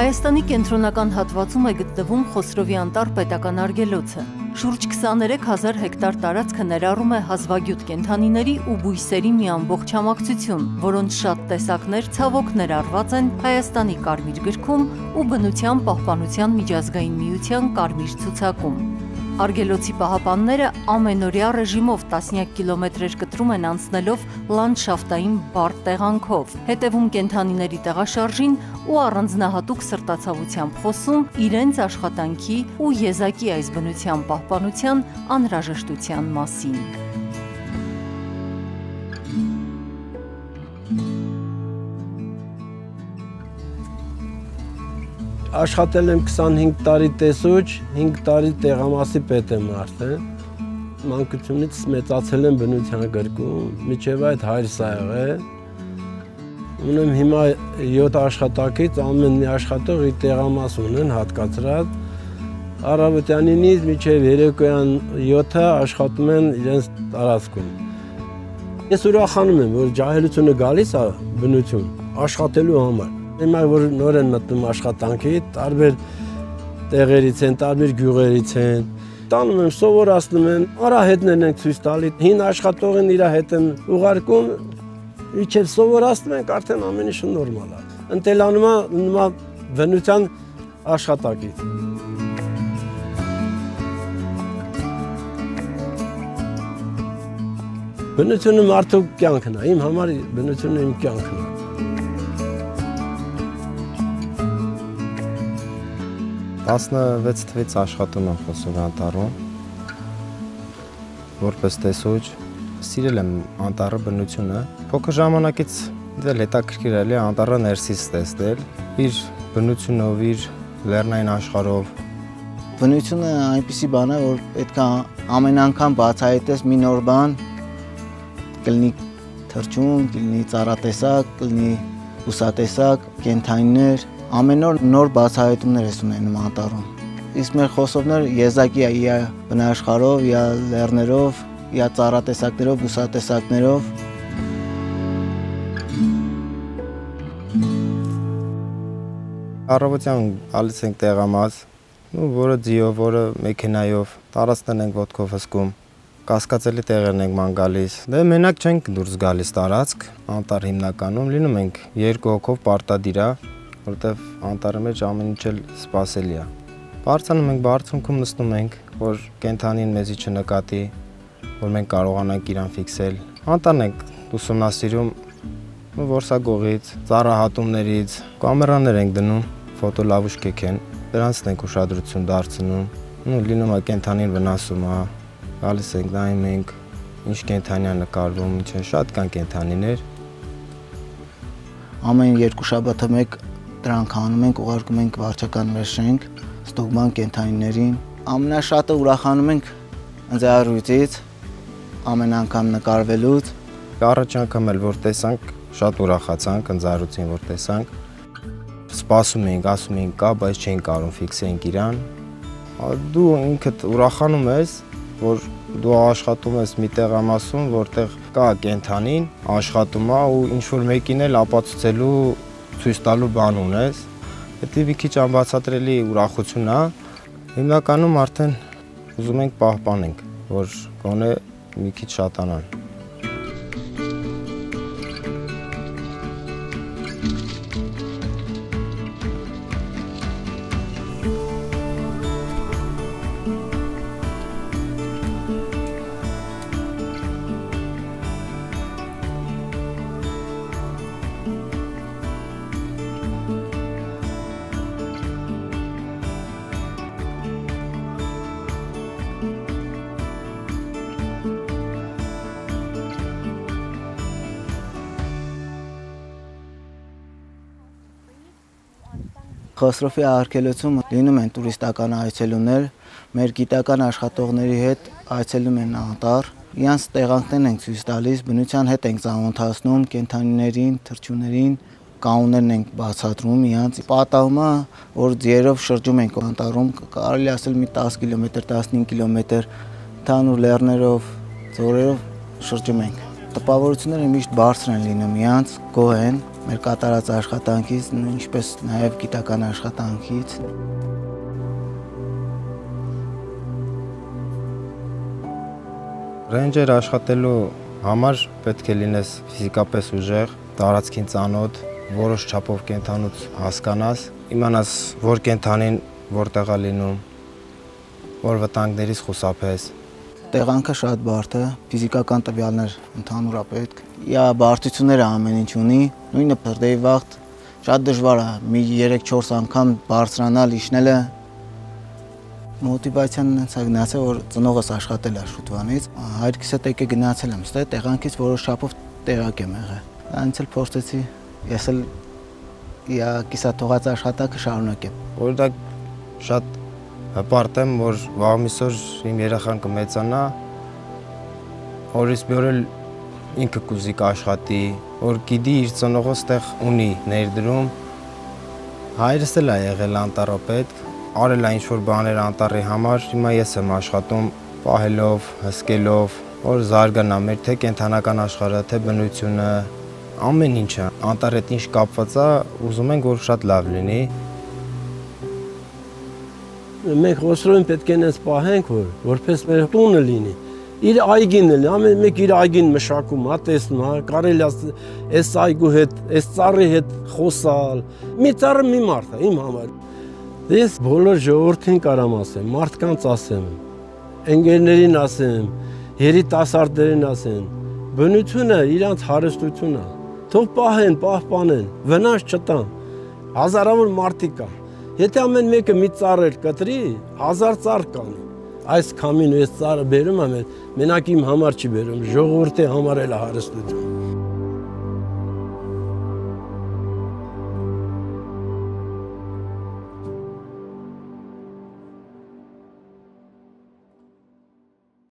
Հայաստանի կենտրոնական հատվածում է գտնվում Խոսրովի անտառ պետական արգելոցը։ Շուրջ 23000 հեկտար տարածքը ներառում է հազվագյուտ կենդանիների ու բույսերի մի ամբողջ համակցություն, որոնց շատ տեսակներ ցավոք ներառված են Հայաստանի Կարմիր գրքում ու Բնության պահպանության միջազգային միության Կարմիր ցուցակում։ Արգելոցի պահապանները ամենօրյա ռեժիմով տասնյակ կիլոմետրեր կտրում են անցնելով լանդշաֆտային բարդ տեղանքով, հետևում կենդանիների տեղաշարժին ու առանձնահատուկ սրտացավությամբ խոսում իրենց աշխատանքի ու եզակի այս բնության պահպանության անհրաժեշտության մասին։ Աշխատել եմ 25 տարի տեսուչ, 5 տարի տեղամասի պետ եմ արդեն, մանկությունից մեծացել եմ Բնության գրքում, մինչև այդ հայրս ա եղել, ունեմ հիմա 7 աշխատակից, ամեն մի աշխատող իր տեղամաս ունեն հատկացրած, առավոտյանից մինչև երեկոյան 7-ը աշխատում են իրենց տարածքում։ Ես ուրախանում եմ, որ ջահելությունը գալիս ա բնություն, աշխատելու համար։ Հիմա որ նոր են մտնում աշխատանքի, տարբեր տեղերից են, տարբեր գյուղերից են, տանում եմ, սովորացնում եմ, արահետներն ենք ցույց տալիս, հին աշխատողին իր հետ են ուղարկում, իջև սովորացնում ենք, արդեն ամեն ինչ նորմալ է։ Ընտելանում է նման Բնության աշխատակից։ Բնությունը մարդու կյանքն է, իմ համար Բնությունը իմ կյանքն է։ Ասնա 6 թվից աշխատում եմ Խոսրովի անտառում, որպես տեսուչ, սիրել եմ անտառը, բնությունը, փոքր ժամանակից դել հետաքրքրել է անտառը ներսից տեսնել, իր բնությունով, իր լեռնային աշխարհով։ Բնությունը այնպիսի բան է, որ պետք է ամեն անգամ բացահայտես մի նոր բան, կլինի թռչուն, կլինի ծառատեսակ, կլինի բուսատեսակ, կենդանիներ, ամեն օր նոր բացահայտումներ ես ունենում անտառում։ Իսկ մեր Խոսովները եզակի է իր բնաշխարհով, իր լեռներով, իր ծառատեսակներով, բուսատեսակներով։ Առավոտյան ալից ենք տեղամաս, որը ձիով, որը մեքենայով, տարածքն ենք ոտքով հսկում, կասկածելի տեղերն ենք ման գալիս։ Դե մենակ չենք դուրս գալիս տարածք, անտառ հիմնականում լինում ենք երկու հոգով պարտադիր է, որտեվ անտառի մեջ ամեն ինչ էլ սպասելի է։ Բարձանում ենք, բարձունքում նստում ենք, որ կենդանին մեզի չնկատի, որ մենք կարողանանք իրան ֆիքսել։ Անտառն ենք ուսումնասիրում որսագողից, ծառահատումներից, կամերաներ ենք դնում, ֆոտոլավուշկեք են, դրանցն ենք ուշադրություն դարձնում։ Լինում է կենդանին վնասում է, գալիս ենք նայում ենք, ինչ կենդանի է նկարվում, ինչ են, շատ կան կենդանիներ։ Ամեն երկու շաբաթը մեկ դրանք անում ենք, ուղարկում ենք վարչական վերշենք, ստուգման կենդանիներին։ Ամենաշատը ուրախանում ենք ընձեռառյուծից, ամեն անգամ նկարվելուց։ Առաջ անգամ էլ որ տեսանք, շատ ուրախացանք ընձեռառյուծին, որ տեսանք։ Սպասում էինք, ասում էինք կա, բայց չէինք կարող ֆիքսենք իրան։ Դու ինքդ ուրախանում ես, որ դու աշխատում ես մի տեղամասում, որտեղ կա կենդանին, աշխատում է ու ինչ-որ մեկին էլ ապացուցելու ցույց տալու բան ունես, դա մի քիչ անբացատրելի ուրախություն է։ Հիմնականում արդեն ուզում ենք պահպանենք, որ գոնե մի քիչ շատանան։ Խոսրովի արգելոցում լինում են տուրիստական այցելումներ, մեր գիտական աշխատողների հետ այցելում են անտառ, իրենց տեղանքներն ենք ցույց տալիս, բնության հետ ենք ծանոթացնում, կենդանիներին, թռչուններին, կանոններն ենք բացատրում իրենց։ Պատահում է, որ ձիերով շրջում ենք անտառում, կարելի ասել մի 10 կիլոմետր, 15 կիլոմետր, ընդհանուր լեռներով, ձորերով շրջում ենք։ Տպավորությունները միշտ բարձր են լինում իրենց, գոհ են։ մեր կատարած աշխատանքից, ինչպես նաև գիտական աշխատանքից։ Ռեյնջեր աշխատելու համար պետք է լինես ֆիզիկապես ուժեղ, տարածքին ծանոթ, որոշ չափով կենթանուց հասկանաս, իմանաս որ կենթանին որտեղ է լինում, որ վտանգներից խուսափես։ Տեղանքը շատ բարդ է, ֆիզիկական տվյալներ ընդհանուրապես, իա բարդությունները ամեն ինչ ունի, նույնը բրդեի վաղտ շատ դժվար է, մի 3-4 անգամ բարձրանալ, իջնելը մոտիվացիան հենց է գնացել, որ ծնողս աշխատել է շուտվանից, հայրքիս հետ եկել գնացել եմ, ստե տեղանքից որոշ չափով տեղակ եմ եղել, այնց էլ փորձեցի, ես էլ իա կիսաթողած աշխատանքը շարունակեմ։ Օրինակ շատ հպարտ եմ, որ վաղմիսօր իմ երեխան կմեծանա, հորից բյորել ինքը կուզի կաշխատի, որ գիտի իր ծնողը ստեղ ունի ներդրում։ Հայրս էլ է եղել անտառապետ, արել է ինչ-որ բաներ անտառի համար, հիմա ես եմ աշխատում պահելով, հսկելով, որ զարգանա մեր թե կենդանական աշխարհը, թե բնությունը, ամեն ինչը, անտառի հետ ինչ կապված է, ուզում ենք, որ շատ լավ լինի։ Մենք Խոսրովին պետք է նենց պահենք, որպես մեր տունը լինի, իր այգին էլի, ամեն մեկ իր այգին մշակում, տեսնում, կարելի է այս այգու հետ, այս ծառի հետ խոսալ, մի ծառը մի մարդ է, իմ համար։ Ես բոլոր ժողովրդին կարամ ասեմ, մարդկանց ասեմ, ընկերներին ասեմ, երիտասարդներին ասեմ, բնությունը իրանց հարստությունը, թող պահեն, պահպանեն, վնաս չտան, հազարավոր մարդիկ կան։ Եթե ամեն մեկը մի ծառ կտրի, 1000 ծառ կան, այս քամին ու այս ծառը բերում է, մենակ իմ համար չի բերում, ժողովրդի համար էլ է հարստություն։